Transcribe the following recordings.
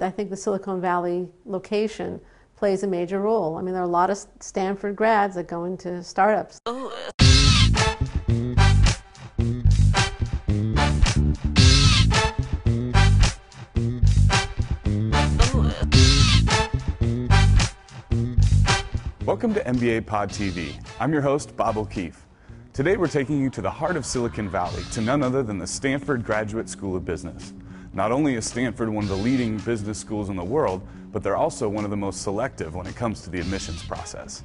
I think the Silicon Valley location plays a major role. I mean, there are a lot of Stanford grads that go into startups. Oh. Welcome to MBA Pod TV. I'm your host, Bob O'Keefe. Today we're taking you to the heart of Silicon Valley, to none other than the Stanford Graduate School of Business. Not only is Stanford one of the leading business schools in the world, but they're also one of the most selective when it comes to the admissions process.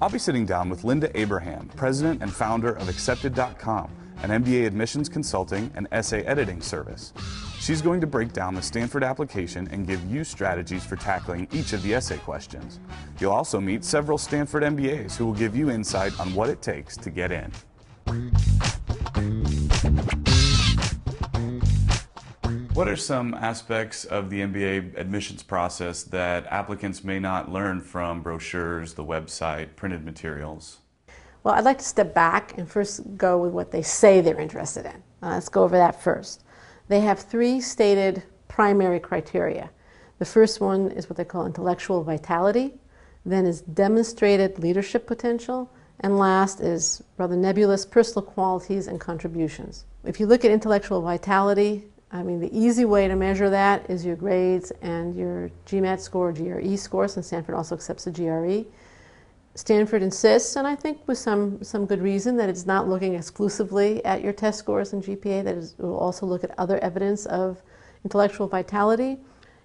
I'll be sitting down with Linda Abraham, president and founder of Accepted.com, an MBA admissions consulting and essay editing service. She's going to break down the Stanford application and give you strategies for tackling each of the essay questions. You'll also meet several Stanford MBAs who will give you insight on what it takes to get in. What are some aspects of the MBA admissions process that applicants may not learn from brochures, the website, printed materials? Well, I'd like to step back and first go with what they say they're interested in. Let's go over that first. They have three stated primary criteria. The first one is what they call intellectual vitality, then is demonstrated leadership potential, and last is rather nebulous personal qualities and contributions. If you look at intellectual vitality, I mean, the easy way to measure that is your grades and your GMAT score, GRE scores, and Stanford also accepts the GRE. Stanford insists, and I think with some good reason, that it's not looking exclusively at your test scores and GPA, that it will also look at other evidence of intellectual vitality.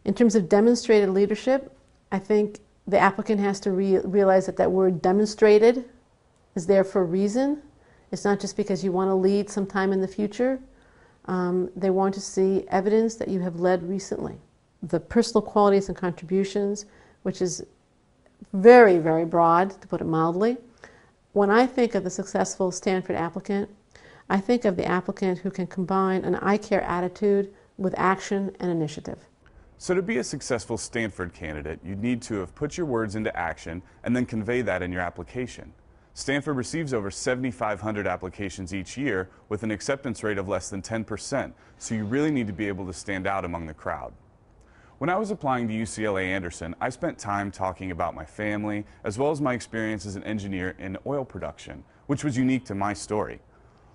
In terms of demonstrated leadership, I think the applicant has to realize that that word demonstrated is there for a reason. It's not just because you want to lead sometime in the future. They want to see evidence that you have led recently. The personal qualities and contributions, which is very, very broad, to put it mildly. When I think of the successful Stanford applicant, I think of the applicant who can combine an I care attitude with action and initiative. So to be a successful Stanford candidate, you need to have put your words into action and then convey that in your application. Stanford receives over 7,500 applications each year with an acceptance rate of less than 10%, so you really need to be able to stand out among the crowd. When I was applying to UCLA Anderson, I spent time talking about my family as well as my experience as an engineer in oil production, which was unique to my story.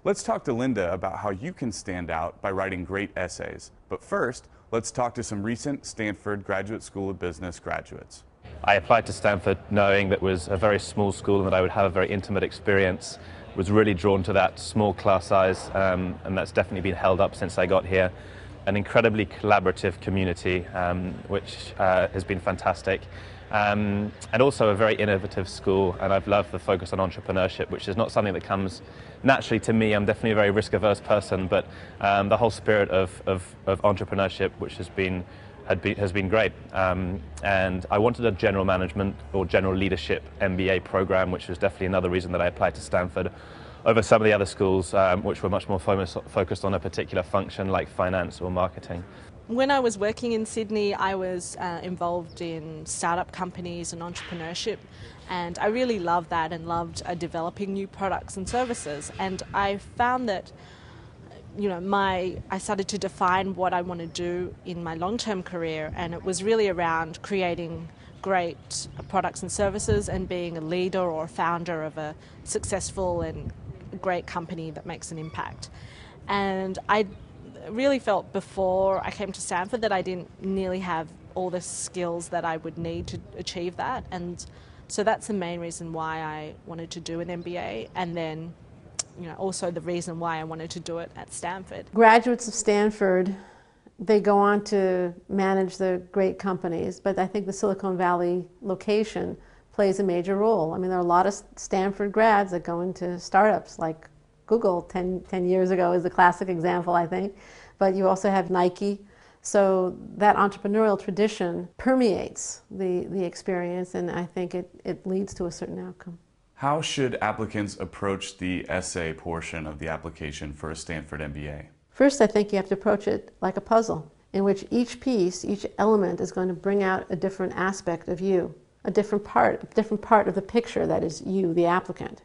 Let's talk to Linda about how you can stand out by writing great essays. But first, let's talk to some recent Stanford Graduate School of Business graduates. I applied to Stanford knowing that it was a very small school and that I would have a very intimate experience. Was really drawn to that small class size, and that's definitely been held up since I got here. An incredibly collaborative community, which has been fantastic, and also a very innovative school, and I've loved the focus on entrepreneurship, which is not something that comes naturally to me. I'm definitely a very risk-averse person, but the whole spirit of entrepreneurship, which has been great, and I wanted a general management or general leadership MBA program, which was definitely another reason that I applied to Stanford over some of the other schools, which were much more focused on a particular function like finance or marketing. When I was working in Sydney, I was involved in startup companies and entrepreneurship, and I really loved that and loved developing new products and services, and I found that I started to define what I want to do in my long-term career, and it was really around creating great products and services and being a leader or a founder of a successful and great company that makes an impact. And I really felt before I came to Stanford that I didn't nearly have all the skills that I would need to achieve that, and so that's the main reason why I wanted to do an MBA, and then also the reason why I wanted to do it at Stanford. Graduates of Stanford, they go on to manage the great companies, but I think the Silicon Valley location plays a major role. I mean, there are a lot of Stanford grads that go into startups like Google 10 years ago is the classic example, I think, but you also have Nike. So that entrepreneurial tradition permeates the experience, and I think it leads to a certain outcome. How should applicants approach the essay portion of the application for a Stanford MBA? First, I think you have to approach it like a puzzle, in which each piece, each element is going to bring out a different aspect of you, a different part of the picture that is you, the applicant.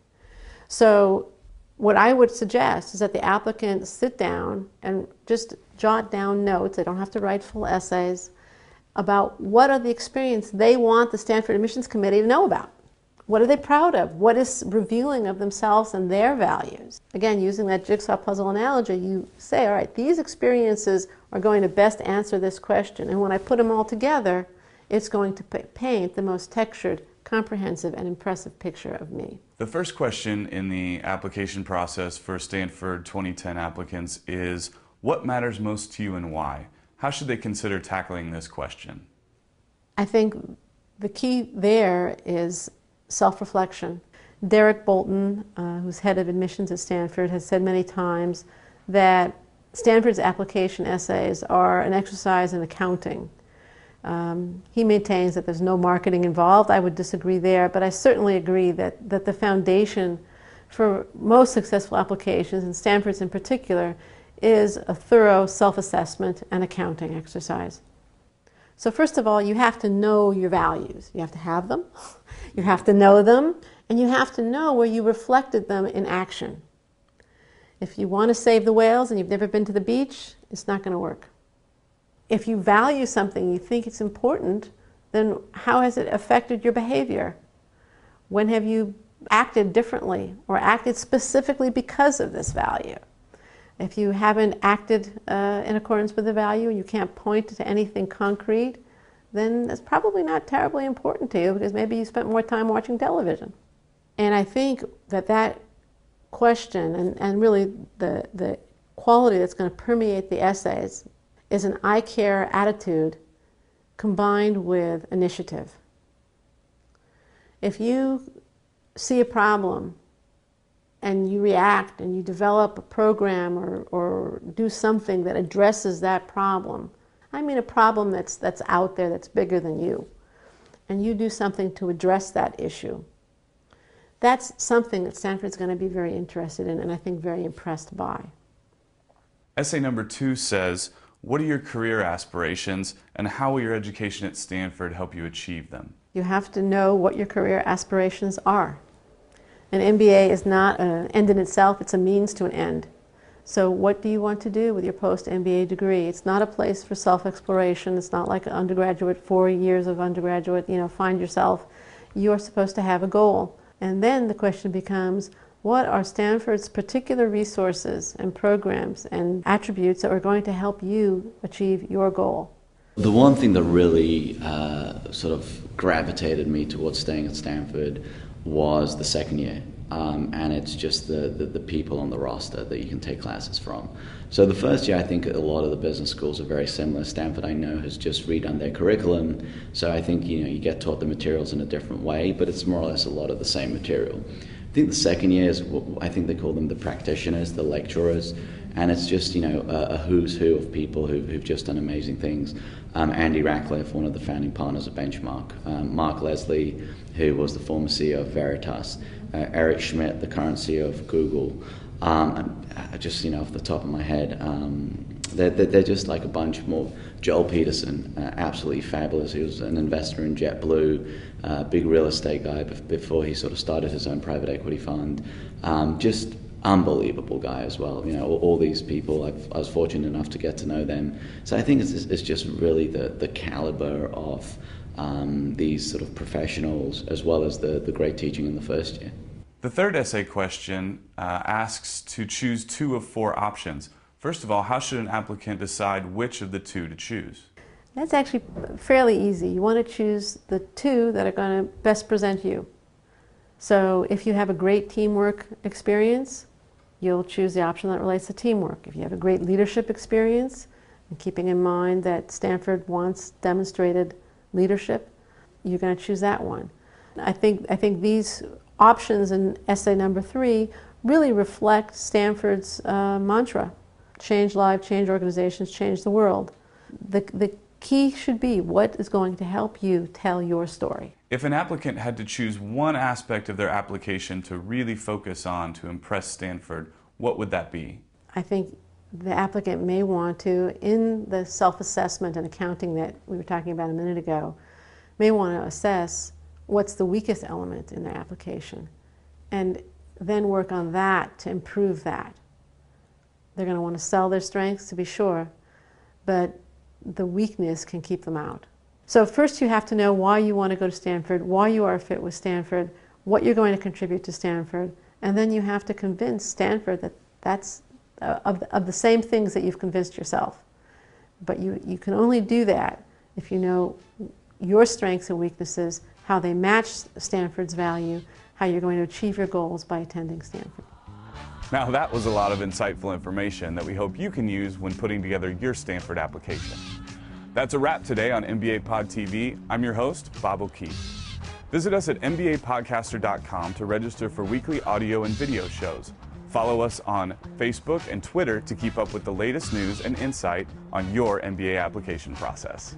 So what I would suggest is that the applicant sit down and just jot down notes. They don't have to write full essays about what are the experience they want the Stanford Admissions Committee to know about. What are they proud of? What is revealing of themselves and their values? Again, using that jigsaw puzzle analogy, you say, all right, these experiences are going to best answer this question. And when I put them all together, it's going to paint the most textured, comprehensive, and impressive picture of me. The first question in the application process for Stanford 2010 applicants is, what matters most to you and why? How should they consider tackling this question? I think the key there is self-reflection. Derek Bolton, who's head of admissions at Stanford, has said many times that Stanford's application essays are an exercise in accounting. He maintains that there's no marketing involved. I would disagree there, but I certainly agree that the foundation for most successful applications, and Stanford's in particular, is a thorough self-assessment and accounting exercise. So first of all, you have to know your values. You have to have them, you have to know them, and you have to know where you reflected them in action. If you want to save the whales and you've never been to the beach, it's not going to work. If you value something, you think it's important, then how has it affected your behavior? When have you acted differently or acted specifically because of this value? If you haven't acted in accordance with the value and you can't point to anything concrete, then that's probably not terribly important to you because maybe you spent more time watching television. And I think that question and really the quality that's going to permeate the essays is an I care attitude combined with initiative. If you see a problem and you react and you develop a program or do something that addresses that problem, I mean a problem that's out there that's bigger than you, and you do something to address that issue, that's something that Stanford's going to be very interested in and I think very impressed by. Essay number 2 says, what are your career aspirations and how will your education at Stanford help you achieve them? You have to know what your career aspirations are. An MBA is not an end in itself, it's a means to an end. So what do you want to do with your post-MBA degree? It's not a place for self-exploration. It's not like an undergraduate, 4 years of undergraduate, find yourself. You're supposed to have a goal. And then the question becomes, what are Stanford's particular resources and programs and attributes that are going to help you achieve your goal? The one thing that really sort of gravitated me towards staying at Stanford was the second year, and it's just the people on the roster that you can take classes from. So the first year, I think a lot of the business schools are very similar. Stanford, I know, has just redone their curriculum, so I think you get taught the materials in a different way, but it's more or less a lot of the same material. I think the second year is, I think they call them the practitioners, the lecturers, and it's just a who's who of people who've just done amazing things. Andy Ratcliffe, one of the founding partners of Benchmark, Mark Leslie, who was the former CEO of Veritas, Eric Schmidt, the current CEO of Google. Just off the top of my head, they're just like a bunch more. Joel Peterson, absolutely fabulous. He was an investor in JetBlue, big real estate guy before he sort of started his own private equity fund. Just unbelievable guy as well. All these people, I was fortunate enough to get to know them. So I think it's just really the caliber of these sort of professionals as well as the great teaching in the first year. The third essay question asks to choose 2 of 4 options. First of all, how should an applicant decide which of the 2 to choose? That's actually fairly easy. You want to choose the 2 that are going to best present you. So if you have a great teamwork experience, you'll choose the option that relates to teamwork. If you have a great leadership experience, and keeping in mind that Stanford once demonstrated leadership, you're going to choose that one. I think these options in essay number 3 really reflect Stanford's mantra. Change lives, change organizations, change the world. The key should be what is going to help you tell your story. If an applicant had to choose one aspect of their application to really focus on to impress Stanford, what would that be? I think the applicant may want to, in the self-assessment and accounting that we were talking about a minute ago, may want to assess what's the weakest element in their application and then work on that to improve that. They're going to want to sell their strengths, to be sure, but the weakness can keep them out. So first you have to know why you want to go to Stanford, why you are fit with Stanford, what you're going to contribute to Stanford, and then you have to convince Stanford that that's of the same things that you've convinced yourself. But you can only do that if you know your strengths and weaknesses, how they match Stanford's value, how you're going to achieve your goals by attending Stanford. Now that was a lot of insightful information that we hope you can use when putting together your Stanford application. That's a wrap today on MBA Pod TV. I'm your host, Bob O'Keefe. Visit us at mbapodcaster.com to register for weekly audio and video shows. Follow us on Facebook and Twitter to keep up with the latest news and insight on your MBA application process.